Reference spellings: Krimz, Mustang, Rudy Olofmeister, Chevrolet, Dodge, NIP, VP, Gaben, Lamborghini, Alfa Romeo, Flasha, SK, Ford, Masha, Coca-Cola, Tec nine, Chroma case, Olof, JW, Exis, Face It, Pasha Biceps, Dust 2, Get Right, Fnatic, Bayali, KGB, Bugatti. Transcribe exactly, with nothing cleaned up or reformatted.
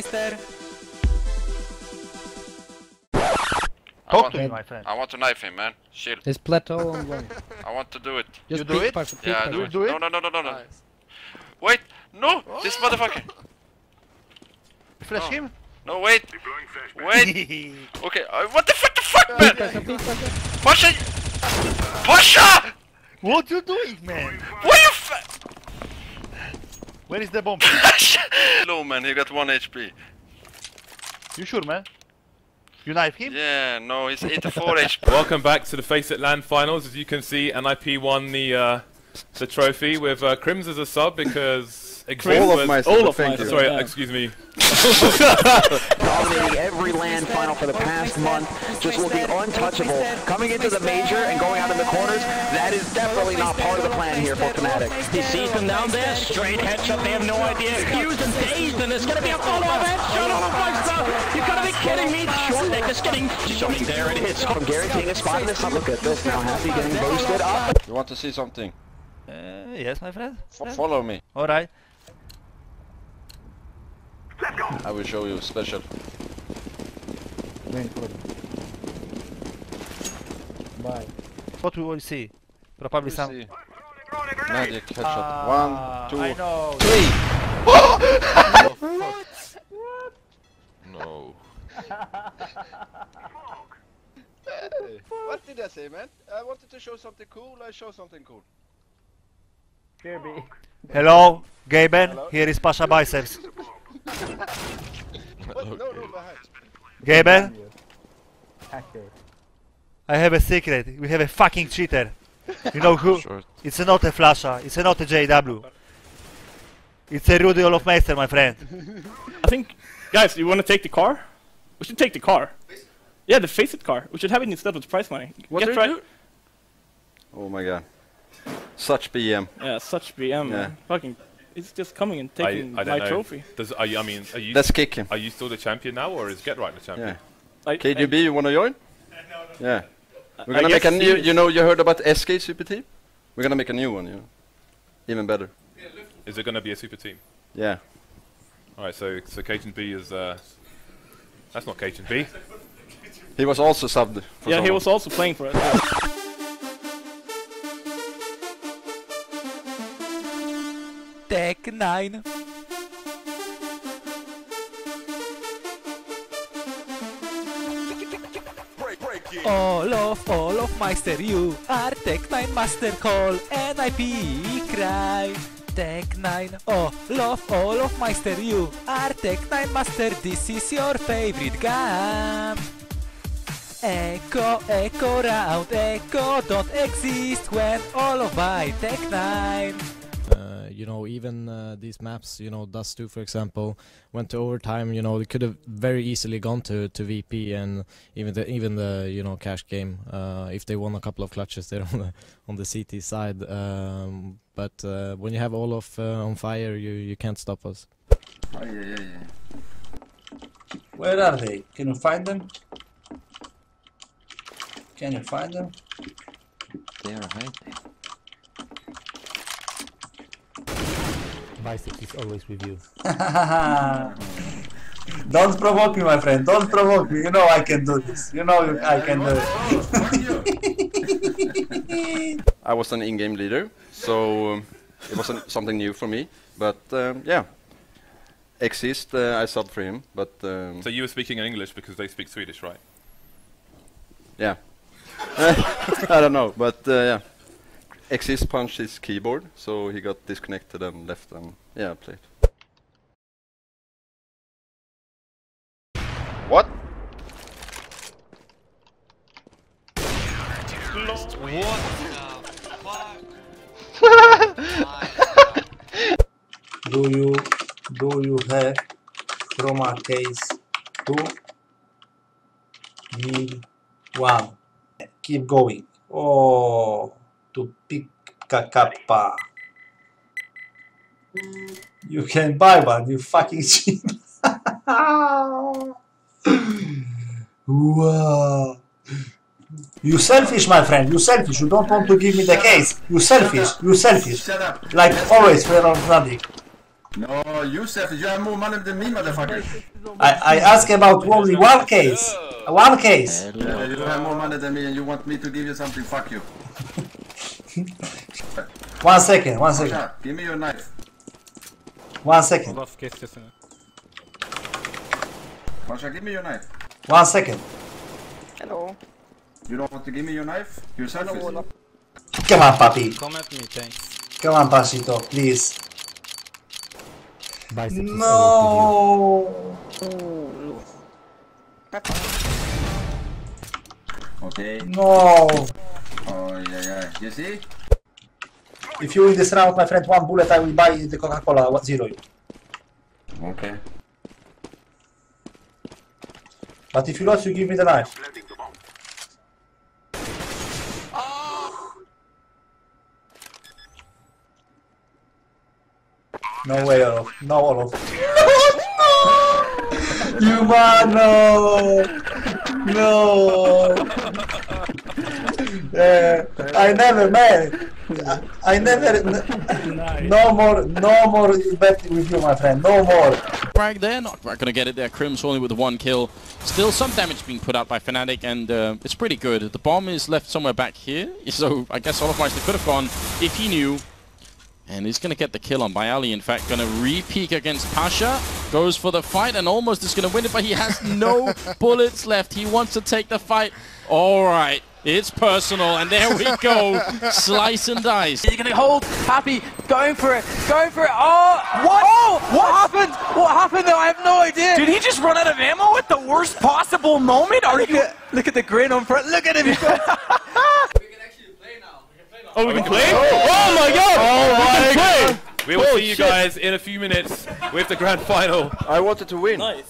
Olofmeister. I want, him, my friend. I want to knife him, man. Shield. It's plateau on one. I want to do it. Just you do it? Part, yeah, I do it. Do it? No, no, no, no, no. Nice. Wait, no! Oh. This motherfucker! Flash no. him? No, wait! Wait! Okay, uh, what the fuck the fuck, man? Pasha! Pasha! What you doing, man? What you f- Where is the bomb? Hello, man, he got one H P. You sure, man? You knife him? Yeah, no, he's eighty-four H P. Welcome back to the Face It Land Finals. As you can see, N I P won the uh, the trophy with uh, Krimz as a sub because Exis all of my all sorry, yeah. excuse me. Dominating every land final for the past month, just looking untouchable. Coming into the major and going out in the corners, that is definitely not part of the plan here for Fnatic. He sees them down there, straight headshot. They have no idea. Confused and dazed, and it's going to be a follow-up headshot on a five-star. You've got to be kidding me. Short neck is getting shot. There it is. From guaranteeing a spot in this. Look at this now. Happy getting boosted up. You want to see something? Uh, yes, my friend. F follow me. All right. I will show you a special. Bye. What we will see? Probably some. Magic headshot. Uh, One, two, I know. three. Oh, what? What? No. What did I say, man? I wanted to show something cool. I show something cool. Kirby. Hello, Gaben. Hello? Here is Pasha Biceps. What? Okay. No, no, behind. Gaben? I have a secret. We have a fucking cheater. You know who? Short. It's not a Flasha. It's not a J W. It's a Rudy Olofmeister, my friend. I think... Guys, you want to take the car? We should take the car. Yeah, the Face It car. We should have it instead of the prize money. What Get right. Oh my god. Such B M. Yeah, such B M. Yeah. Fucking... It's just coming and taking I, I my know. trophy. Does, are you, I mean, are you Let's kick him. Are you still the champion now, or is Get Right the champion? Yeah. I, K G B, I, you wanna join? Uh, no, no, yeah. I, We're gonna I make a new. You know, you heard about S K Super Team. We're gonna make a new one. You know, even better. Yeah, is it gonna be a super team? Yeah. All right. So, so K G B is. Uh, that's not K G B. He was also subbed. For yeah, someone. He was also playing for us. Yeah. Tec nine. Olof, Olofmeister, you are Tec nine master, call N I P cry. Tec nine, Olof, Olofmeister, you are Tec nine master, this is your favorite gun. Echo, echo round, echo don't exist when Olof by Tec nine. You know, even uh, these maps, you know, Dust two, for example, went to overtime. You know, they could have very easily gone to, to V P and even the, even the, you know, cash game uh, if they won a couple of clutches there on the, on the C T side. Um, but uh, when you have Olof uh, on fire, you, you can't stop us. Oh, yeah, yeah, yeah. Where are they? Can you find them? Can you find them? They are hiding. Biceps is always with you. Don't provoke me, my friend. Don't provoke me. You know I can do this. You know yeah, I can I do it. I was an in-game leader, so um, it was an, something new for me. But um, yeah, Exist. Uh, I subbed for him. But um, so you were speaking in English because they speak Swedish, right? Yeah. I don't know, but uh, yeah. Exis punched his keyboard, so he got disconnected and left and, yeah, played. What? What the fuck? Do you, do you have Chroma case two? Need one. Keep going. Oh. To pick Kakapa. You can buy one, you fucking cheap. Wow. You selfish, my friend, you selfish, you don't want to give me the case. You selfish, you selfish. Like always, we're on Fnatic. No, Youssef, you have more money than me, motherfucker. I, I ask about only one case. One case. Yeah, you have more money than me and you want me to give you something, fuck you. One second, one second. Masha, give me your knife. One second. Masha, give me your knife. One second. Hello. You don't want to give me your knife? Yourself? Hello, come on, papi. Come at me, thanks. Come on, Pashito, please. Biceps no. No. Okay. No. Oh yeah, yeah. You see? If you win this round, my friend, one bullet, I will buy the Coca-Cola. What zero? Okay. But if you lost, you give me the knife. No way, Olof. No, Olof. No! You man, no! No! Uh, I never, man! I, I never... No more, no more betting with you, my friend. No more! Frag there, not right, gonna get it there. Krimz only with the one kill. Still some damage being put out by Fnatic, and uh, it's pretty good. The bomb is left somewhere back here, so I guess Olofmeister could have gone if he knew. And he's going to get the kill on Bayali, in fact, going to re-peek against Pasha. Goes for the fight and almost is going to win it, but he has no bullets left. He wants to take the fight. All right, it's personal, and there we go. Slice and dice. You're going to hold Happy, going for it, going for it. Oh, what? Oh, what happened? What happened, though? I have no idea. Did he just run out of ammo at the worst possible moment? Are look, you... at, look at the grin on front. Look at him. Oh, we can play? Oh, oh my god! Oh my god! We will see you guys in a few minutes with the grand final. I wanted to win. Nice.